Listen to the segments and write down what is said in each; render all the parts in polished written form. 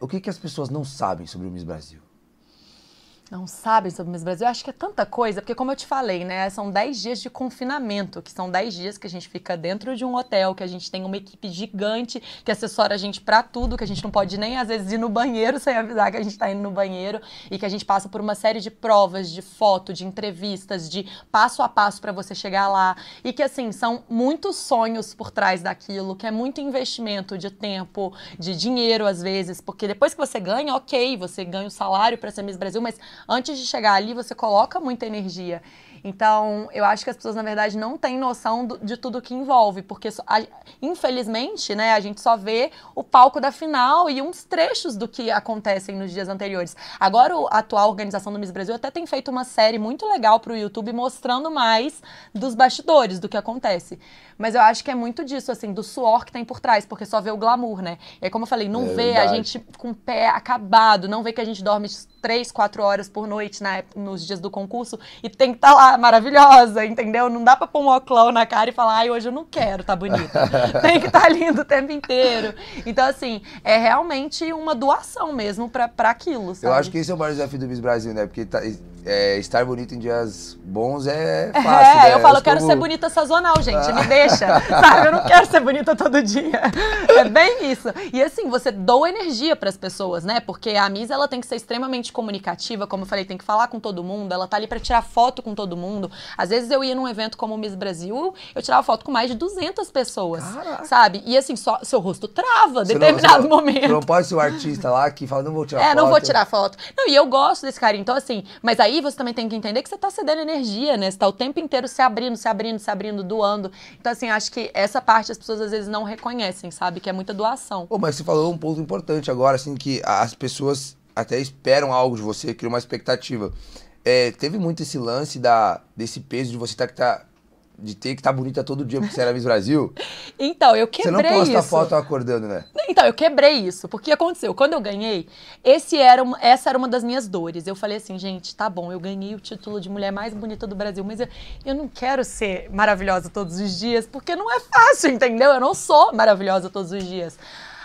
O que as pessoas não sabem sobre o Miss Brasil? Não sabem sobre o Miss Brasil? Eu acho que é tanta coisa, porque como eu te falei, né, são 10 dias de confinamento, que são 10 dias que a gente fica dentro de um hotel, que a gente tem uma equipe gigante, que assessora a gente pra tudo, que a gente não pode nem, às vezes, ir no banheiro sem avisar que a gente tá indo no banheiro, e que a gente passa por uma série de provas, de foto, de entrevistas, de passo a passo pra você chegar lá, e que, assim, são muitos sonhos por trás daquilo, que é muito investimento de tempo, de dinheiro, às vezes, porque depois que você ganha, ok, você ganha o salário pra ser Miss Brasil, mas antes de chegar ali, você coloca muita energia. Então, eu acho que as pessoas, na verdade, não têm noção de tudo que envolve, porque, infelizmente, né, a gente só vê o palco da final e uns trechos do que acontecem nos dias anteriores. Agora, a atual organização do Miss Brasil até tem feito uma série muito legal para o YouTube, mostrando mais dos bastidores, do que acontece. Mas eu acho que é muito disso, assim, do suor que tem por trás, porque só vê o glamour, né? E aí, como eu falei, não vê verdade. A gente com o pé acabado, não vê que a gente dorme 3, 4 horas por noite nos dias do concurso e tem que estar lá maravilhosa, entendeu? Não dá pra pôr um óculos na cara e falar, ai, hoje eu não quero, tá bonita. Tem que tá lindo o tempo inteiro. Então, assim, é realmente uma doação mesmo pra aquilo, sabe? Eu acho que esse é o maior desafio do Miss Brasil, né? Porque estar bonito em dias bons é fácil, né? Eu falo, eu quero ser bonita sazonal, gente, me deixa, sabe? Eu não quero ser bonita todo dia. É bem isso. E, assim, você doa energia pras pessoas, né? Porque a Miss, ela tem que ser extremamente comunicativa, como eu falei, tem que falar com todo mundo, ela tá ali pra tirar foto com todo mundo. Às vezes eu ia num evento como o Miss Brasil, eu tirava foto com mais de 200 pessoas, sabe? E assim, só seu rosto trava em determinado momento. Não pode ser o artista lá que fala, não vou tirar foto. É, não vou tirar foto. Não, e eu gosto desse carinho, então assim, mas aí você também tem que entender que você tá cedendo energia, né? Você tá o tempo inteiro se abrindo, doando. Então assim, acho que essa parte as pessoas às vezes não reconhecem, sabe? Que é muita doação. Pô, mas você falou um ponto importante agora, assim, que as pessoas até esperam algo de você, criam uma expectativa. Teve muito esse lance desse peso de você ter que estar bonita todo dia porque você era Miss Brasil. Então, eu quebrei isso. Você não posta a foto acordando, né? Então, eu quebrei isso, porque aconteceu, quando eu ganhei, essa era uma das minhas dores. Eu falei assim, gente, tá bom, eu ganhei o título de mulher mais bonita do Brasil, mas eu não quero ser maravilhosa todos os dias, porque não é fácil, entendeu? Eu não sou maravilhosa todos os dias.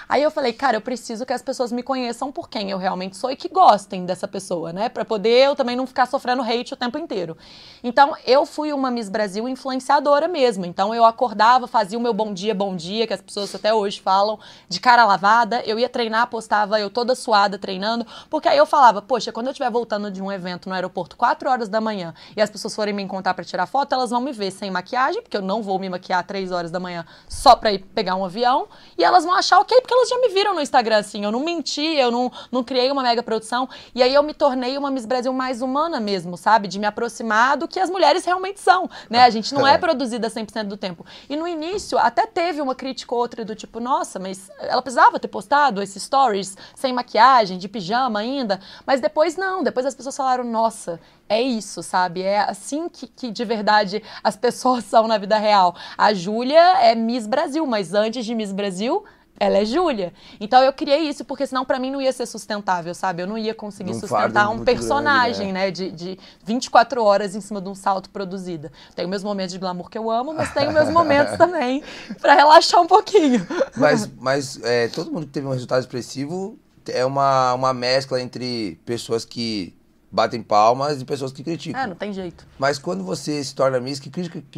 Aí eu falei, cara, eu preciso que as pessoas me conheçam por quem eu realmente sou e que gostem dessa pessoa, né? Pra poder eu também não ficar sofrendo hate o tempo inteiro. Então, eu fui uma Miss Brasil influenciadora mesmo. Então, eu acordava, fazia o meu bom dia, que as pessoas até hoje falam, de cara lavada. Eu ia treinar, postava eu toda suada treinando, porque aí eu falava, poxa, quando eu estiver voltando de um evento no aeroporto 4 horas da manhã e as pessoas forem me encontrar pra tirar foto, elas vão me ver sem maquiagem, porque eu não vou me maquiar 3 horas da manhã só pra ir pegar um avião, e elas vão achar ok, porque elas já me viram no Instagram, assim, eu não menti, eu não criei uma mega produção, e aí eu me tornei uma Miss Brasil mais humana mesmo, sabe? De me aproximar do que as mulheres realmente são, né? A gente não é produzida 100% do tempo. E no início, até teve uma crítica ou outra do tipo, nossa, mas ela precisava ter postado esses stories sem maquiagem, de pijama ainda, mas depois não, depois as pessoas falaram, nossa, é isso, sabe? É assim que de verdade as pessoas são na vida real. A Júlia é Miss Brasil, mas antes de Miss Brasil, ela é Júlia. Então eu criei isso porque senão pra mim não ia ser sustentável, sabe? Eu não ia conseguir sustentar um personagem, né? De 24 horas em cima de um salto produzida. Tenho meus momentos de glamour que eu amo, mas tenho meus momentos também pra relaxar um pouquinho. Mas todo mundo que teve um resultado expressivo é uma mescla entre pessoas que batem palmas e pessoas que criticam. Não tem jeito. Mas quando você se torna Miss, que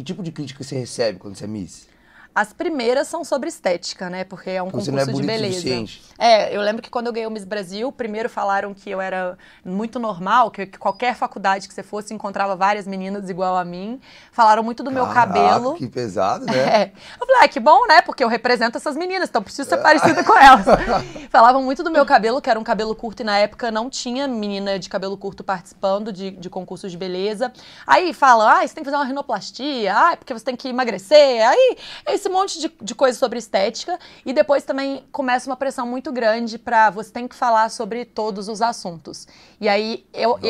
tipo de crítica você recebe quando você é Miss? As primeiras são sobre estética, né? Porque é um concurso de beleza. Eu lembro que quando eu ganhei o Miss Brasil, primeiro falaram que eu era muito normal, que qualquer faculdade que você fosse encontrava várias meninas igual a mim. Falaram muito do meu cabelo. Que pesado, né? Eu falei, que bom, né? Porque eu represento essas meninas, então preciso ser parecida com elas. Falavam muito do meu cabelo, que era um cabelo curto, e na época não tinha menina de cabelo curto participando de concursos de beleza. Aí falam, você tem que fazer uma rinoplastia, porque você tem que emagrecer, esse monte de coisa sobre estética, e depois também começa uma pressão muito grande pra você tem que falar sobre todos os assuntos. E aí,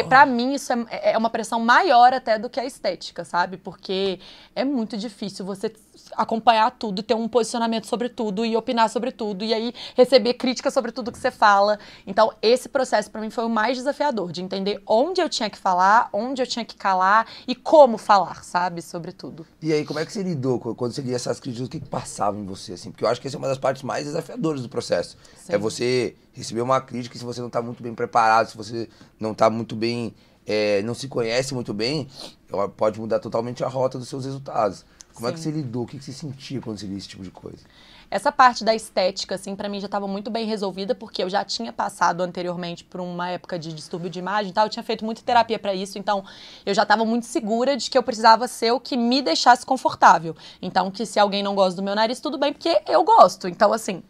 pra mim, isso é uma pressão maior até do que a estética, sabe? Porque é muito difícil você acompanhar tudo, ter um posicionamento sobre tudo e opinar sobre tudo e aí receber crítica sobre tudo que você fala. Então, esse processo para mim foi o mais desafiador, de entender onde eu tinha que falar, onde eu tinha que calar e como falar, sabe, sobre tudo. E aí, como é que você lidou quando você lia essas críticas? O que passava em você, assim? Porque eu acho que essa é uma das partes mais desafiadoras do processo. Sim. É você receber uma crítica se você não tá muito bem preparado, se você não tá muito bem... não se conhece muito bem, pode mudar totalmente a rota dos seus resultados. Como Sim. é que você lidou? O que você sentia quando você via esse tipo de coisa? Essa parte da estética, assim, pra mim já estava muito bem resolvida, porque eu já tinha passado anteriormente por uma época de distúrbio de imagem e tal, eu tinha feito muita terapia pra isso, então eu já estava muito segura de que eu precisava ser o que me deixasse confortável. Então, que se alguém não gosta do meu nariz, tudo bem, porque eu gosto. Então, assim...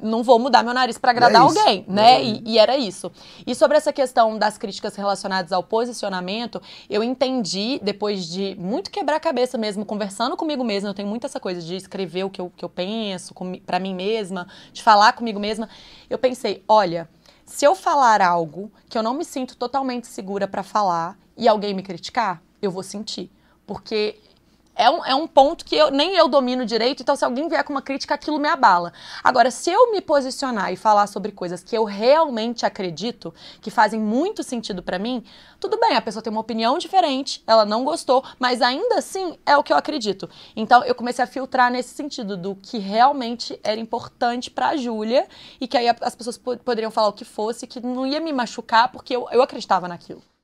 não vou mudar meu nariz para agradar alguém, né? E era isso. E sobre essa questão das críticas relacionadas ao posicionamento, eu entendi, depois de muito quebrar a cabeça mesmo, conversando comigo mesma, eu tenho muito essa coisa de escrever o que eu penso para mim mesma, de falar comigo mesma, eu pensei, olha, se eu falar algo que eu não me sinto totalmente segura para falar e alguém me criticar, eu vou sentir, porque... É um ponto que nem eu domino direito, então se alguém vier com uma crítica, aquilo me abala. Agora, se eu me posicionar e falar sobre coisas que eu realmente acredito, que fazem muito sentido pra mim, tudo bem, a pessoa tem uma opinião diferente, ela não gostou, mas ainda assim é o que eu acredito. Então eu comecei a filtrar nesse sentido do que realmente era importante pra Júlia e que aí as pessoas poderiam falar o que fosse, que não ia me machucar porque eu acreditava naquilo.